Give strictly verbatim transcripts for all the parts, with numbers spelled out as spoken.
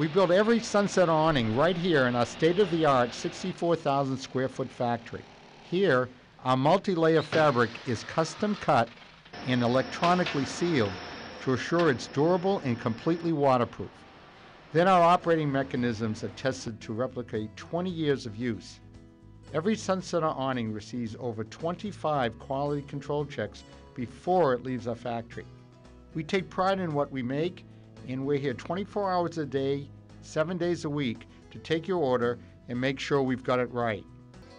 We build every Sunset awning right here in our state-of-the-art sixty-four thousand square foot factory. Here, our multi-layer fabric is custom cut and electronically sealed to assure it's durable and completely waterproof. Then our operating mechanisms are tested to replicate twenty years of use. Every Sunsetter awning receives over twenty-five quality control checks before it leaves our factory. We take pride in what we make, and we're here twenty-four hours a day, seven days a week to take your order and make sure we've got it right.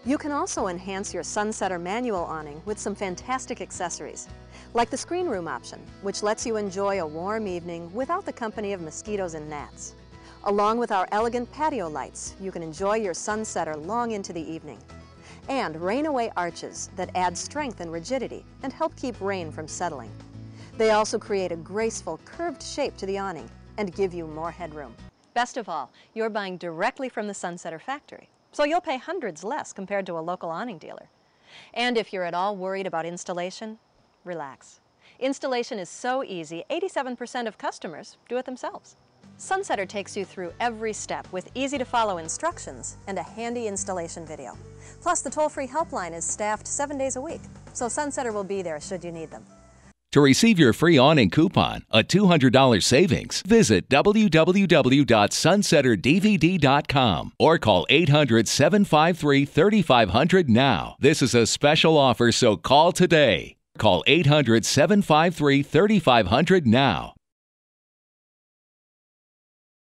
You can also enhance your Sunsetter manual awning with some fantastic accessories, like the screen room option, which lets you enjoy a warm evening without the company of mosquitoes and gnats. Along with our elegant patio lights, you can enjoy your Sunsetter long into the evening. And rain-away arches that add strength and rigidity and help keep rain from settling. They also create a graceful, curved shape to the awning and give you more headroom. Best of all, you're buying directly from the Sunsetter factory, so you'll pay hundreds less compared to a local awning dealer. And if you're at all worried about installation, relax. Installation is so easy, eighty-seven percent of customers do it themselves. Sunsetter takes you through every step with easy-to-follow instructions and a handy installation video. Plus, the toll-free helpline is staffed seven days a week, so Sunsetter will be there should you need them. To receive your free awning coupon, a two hundred dollar savings, visit w w w dot sunsetter d v d dot com or call eight hundred, seven five three, thirty-five hundred now. This is a special offer, so call today. Call eight hundred, seven five three, thirty-five hundred now.